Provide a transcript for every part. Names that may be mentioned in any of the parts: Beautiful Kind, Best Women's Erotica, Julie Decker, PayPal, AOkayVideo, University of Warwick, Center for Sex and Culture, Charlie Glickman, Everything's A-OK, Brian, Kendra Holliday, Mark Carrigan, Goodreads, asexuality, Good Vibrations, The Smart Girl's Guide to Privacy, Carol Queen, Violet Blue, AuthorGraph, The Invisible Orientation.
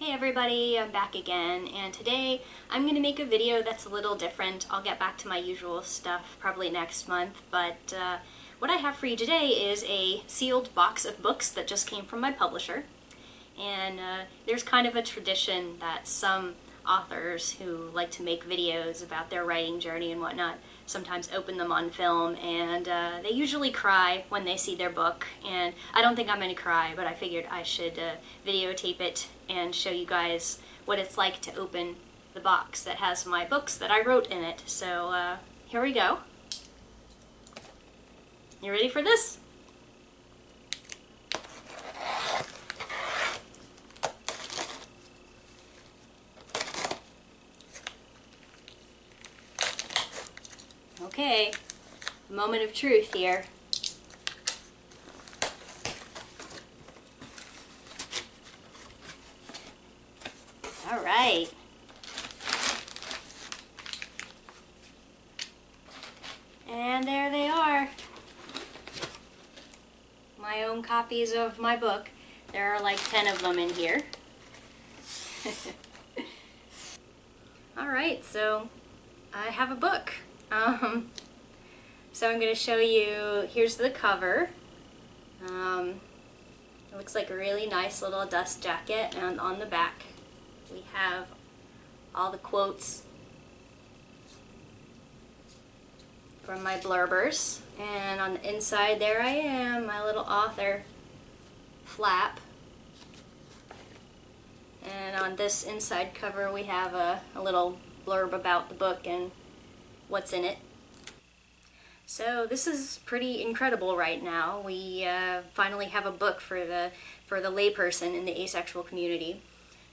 Hey everybody, I'm back again, and today I'm going to make a video that's a little different. I'll get back to my usual stuff probably next month, but what I have for you today is a sealed box of books that just came from my publisher. And there's kind of a tradition that some authors who like to make videos about their writing journey and whatnot sometimes open them on film, and they usually cry when they see their book, and I don't think I'm going to cry, but I figured I should videotape it and show you guys what it's like to open the box that has my books that I wrote in it. So here we go. You ready for this? Okay, moment of truth here. All right. And there they are. My own copies of my book. There are like 10 of them in here. All right, so I have a book. So I'm going to show you, here's the cover. It looks like a really nice little dust jacket, and on the back we have all the quotes from my blurbers, and on the inside there I am, my little author flap, and on this inside cover we have a little blurb about the book and what's in it. So this is pretty incredible right now. We finally have a book for the layperson in the asexual community,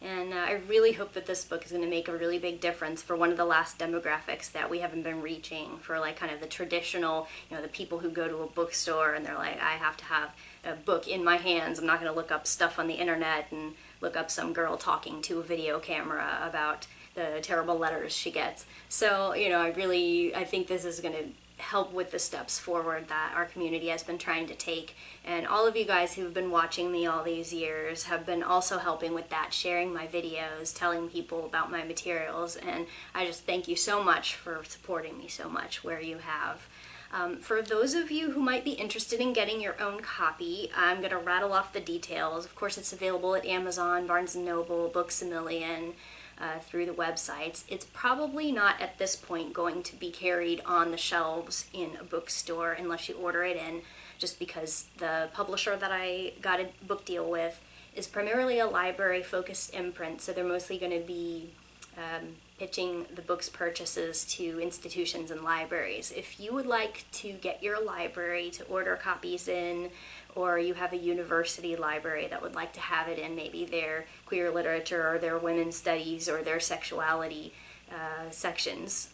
and I really hope that this book is going to make a really big difference for one of the last demographics that we haven't been reaching, for like kind of the traditional, you know, the people who go to a bookstore and they're like, I have to have a book in my hands. I'm not going to look up stuff on the internet and look up some girl talking to a video camera about the terrible letters she gets. So, you know, I think this is going to help with the steps forward that our community has been trying to take. And all of you guys who've been watching me all these years have been also helping with that, sharing my videos, telling people about my materials, and I just thank you so much for supporting me so much where you have. For those of you who might be interested in getting your own copy, I'm going to rattle off the details. Of course, it's available at Amazon, Barnes & Noble, Books A Million, through the websites. It's probably not at this point going to be carried on the shelves in a bookstore unless you order it in, just because the publisher that I got a book deal with is primarily a library-focused imprint, so they're mostly going to be pitching the book's purchases to institutions and libraries. If you would like to get your library to order copies in, or you have a university library that would like to have it in maybe their queer literature or their women's studies or their sexuality sections,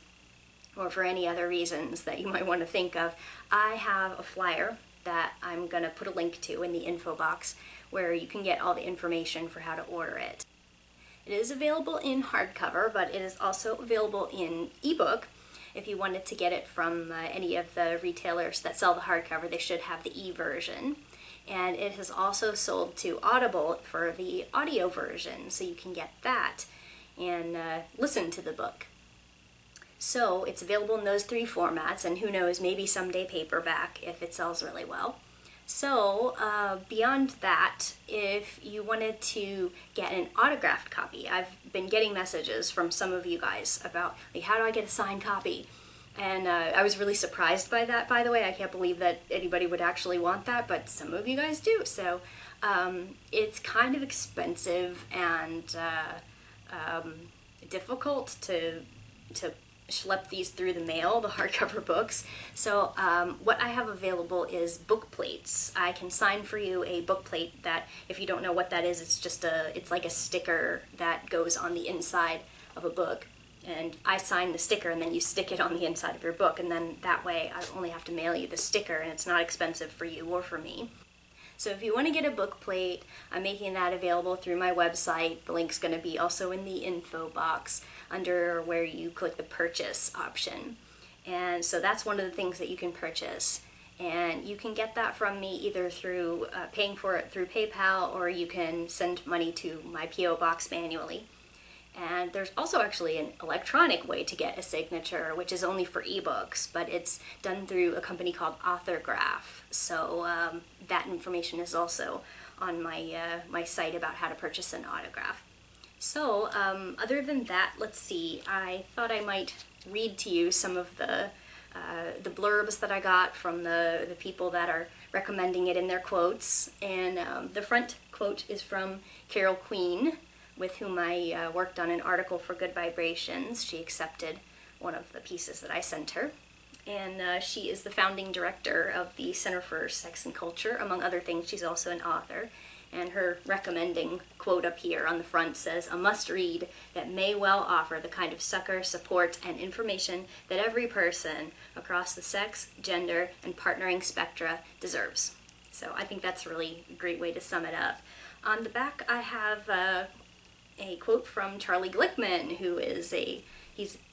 or for any other reasons that you might want to think of, I have a flyer that I'm going to put a link to in the info box where you can get all the information for how to order it. It is available in hardcover, but it is also available in ebook. If you wanted to get it from any of the retailers that sell the hardcover, they should have the e-version. And it has also sold to Audible for the audio version, so you can get that and listen to the book. So it's available in those three formats, and who knows, maybe someday paperback if it sells really well. So beyond that, if you wanted to get an autographed copy, I've been getting messages from some of you guys about, like, how do I get a signed copy? And I was really surprised by that, by the way. I can't believe that anybody would actually want that, but some of you guys do. So it's kind of expensive and difficult to schlep these through the mail, the hardcover books. So what I have available is book plates. I can sign for you a book plate that, if you don't know what that is, it's like a sticker that goes on the inside of a book. And I sign the sticker and then you stick it on the inside of your book, and then that way I only have to mail you the sticker and it's not expensive for you or for me. So if you want to get a book plate, I'm making that available through my website. The link's going to be also in the info box under where you click the purchase option. And so that's one of the things that you can purchase. And you can get that from me either through paying for it through PayPal, or you can send money to my P.O. box manually. And there's also actually an electronic way to get a signature, which is only for ebooks, but it's done through a company called AuthorGraph. So that information is also on my my site about how to purchase an autograph. So other than that, let's see, I thought I might read to you some of the blurbs that I got from the people that are recommending it in their quotes. And the front quote is from Carol Queen, with whom I worked on an article for Good Vibrations. She accepted one of the pieces that I sent her. And she is the founding director of the Center for Sex and Culture. Among other things, she's also an author. And her recommending quote up here on the front says, "A must-read that may well offer the kind of succor, support, and information that every person across the sex, gender, and partnering spectra deserves." So I think that's really a great way to sum it up. On the back, I have a quote from Charlie Glickman, who is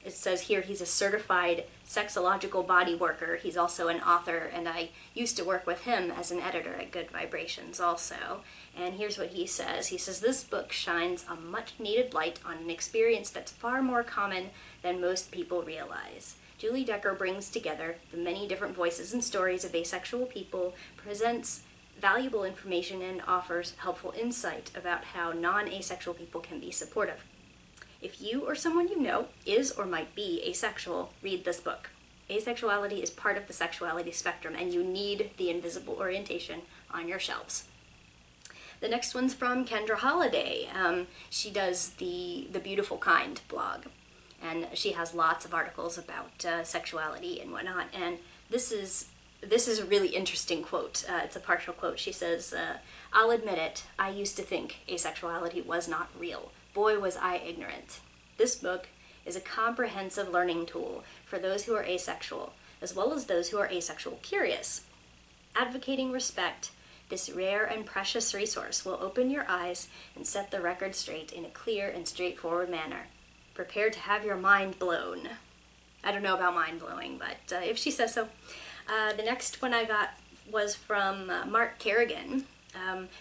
it says here, he's a certified sexological body worker. He's also an author, and I used to work with him as an editor at Good Vibrations also. And here's what he says. He says, "This book shines a much-needed light on an experience that's far more common than most people realize. Julie Decker brings together the many different voices and stories of asexual people, presents valuable information, and offers helpful insight about how non-asexual people can be supportive. If you or someone you know is or might be asexual, read this book. Asexuality is part of the sexuality spectrum, and you need The Invisible Orientation on your shelves." The next one's from Kendra Holliday. She does the Beautiful Kind blog, and she has lots of articles about sexuality and whatnot, and this is a really interesting quote. It's a partial quote. She says, "I'll admit it, I used to think asexuality was not real. Boy, was I ignorant. This book is a comprehensive learning tool for those who are asexual, as well as those who are asexual curious. Advocating respect, this rare and precious resource will open your eyes and set the record straight in a clear and straightforward manner. Prepare to have your mind blown." I don't know about mind blowing, but if she says so. The next one I got was from Mark Carrigan.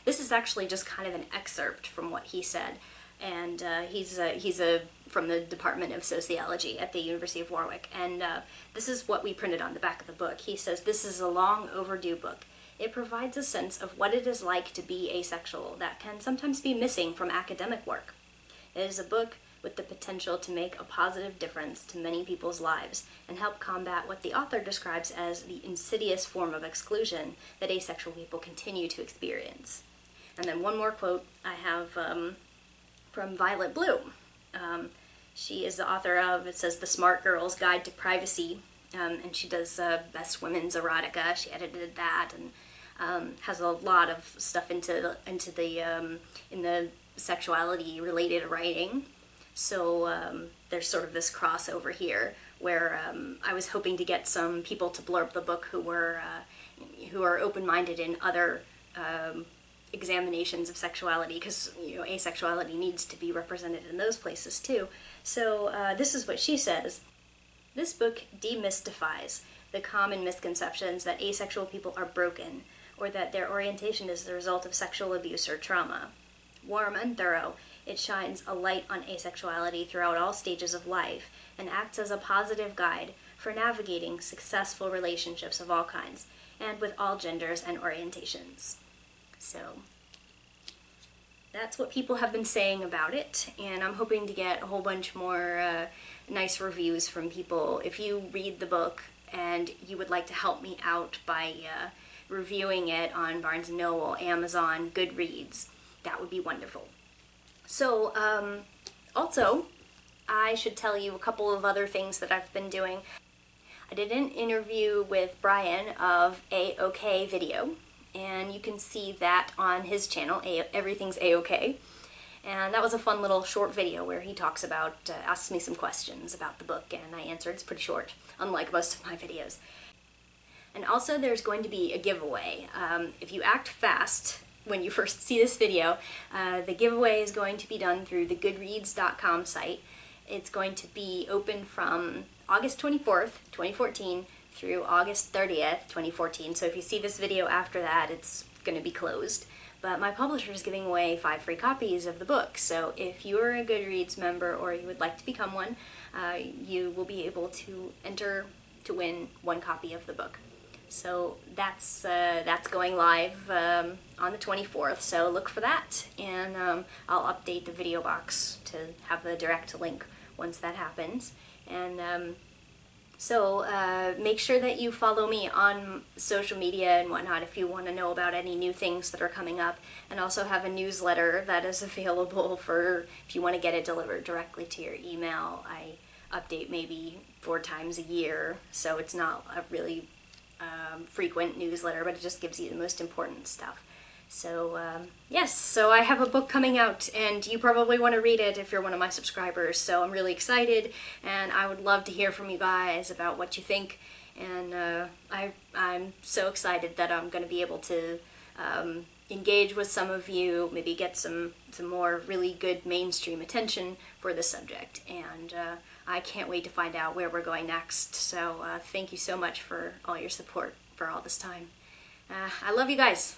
This is actually just kind of an excerpt from what he said, and he's from the Department of Sociology at the University of Warwick, and this is what we printed on the back of the book. He says, "This is a long overdue book. It provides a sense of what it is like to be asexual that can sometimes be missing from academic work. It is a book with the potential to make a positive difference to many people's lives and help combat what the author describes as the insidious form of exclusion that asexual people continue to experience." And then one more quote I have from Violet Blue. She is the author of, it says, The Smart Girl's Guide to Privacy, and she does Best Women's Erotica. She edited that, and has a lot of stuff in the sexuality related writing. So there's sort of this crossover here where I was hoping to get some people to blurb the book who are open-minded in other examinations of sexuality, because asexuality needs to be represented in those places too. So this is what she says. "This book demystifies the common misconceptions that asexual people are broken, or that their orientation is the result of sexual abuse or trauma. Warm and thorough, it shines a light on asexuality throughout all stages of life and acts as a positive guide for navigating successful relationships of all kinds and with all genders and orientations." So that's what people have been saying about it, and I'm hoping to get a whole bunch more nice reviews from people. If you read the book and you would like to help me out by reviewing it on Barnes & Noble, Amazon, Goodreads, that would be wonderful. So, also, I should tell you a couple of other things that I've been doing. I did an interview with Brian of A-OK Video, and you can see that on his channel, Everything's A-OK. And that was a fun little short video where he talks about, asks me some questions about the book, and I answered. It's pretty short, unlike most of my videos. And also, there's going to be a giveaway. If you act fast when you first see this video, the giveaway is going to be done through the Goodreads.com site. It's going to be open from August 24th, 2014 through August 30th, 2014. So if you see this video after that, it's going to be closed. But my publisher is giving away 5 free copies of the book. So if you are a Goodreads member or you would like to become one, you will be able to enter to win 1 copy of the book. So that's going live on the 24th, so look for that, and I'll update the video box to have the direct link once that happens. And so make sure that you follow me on social media and whatnot if you want to know about any new things that are coming up, and also have a newsletter that is available for if you want to get it delivered directly to your email. I update maybe 4 times a year, so it's not a really frequent newsletter, but it just gives you the most important stuff. So yes, so I have a book coming out, and you probably want to read it if you're one of my subscribers, so I'm really excited, and I would love to hear from you guys about what you think. And I'm so excited that I'm going to be able to engage with some of you, maybe get some more really good mainstream attention for this subject. And I can't wait to find out where we're going next. So thank you so much for all your support for all this time. I love you guys.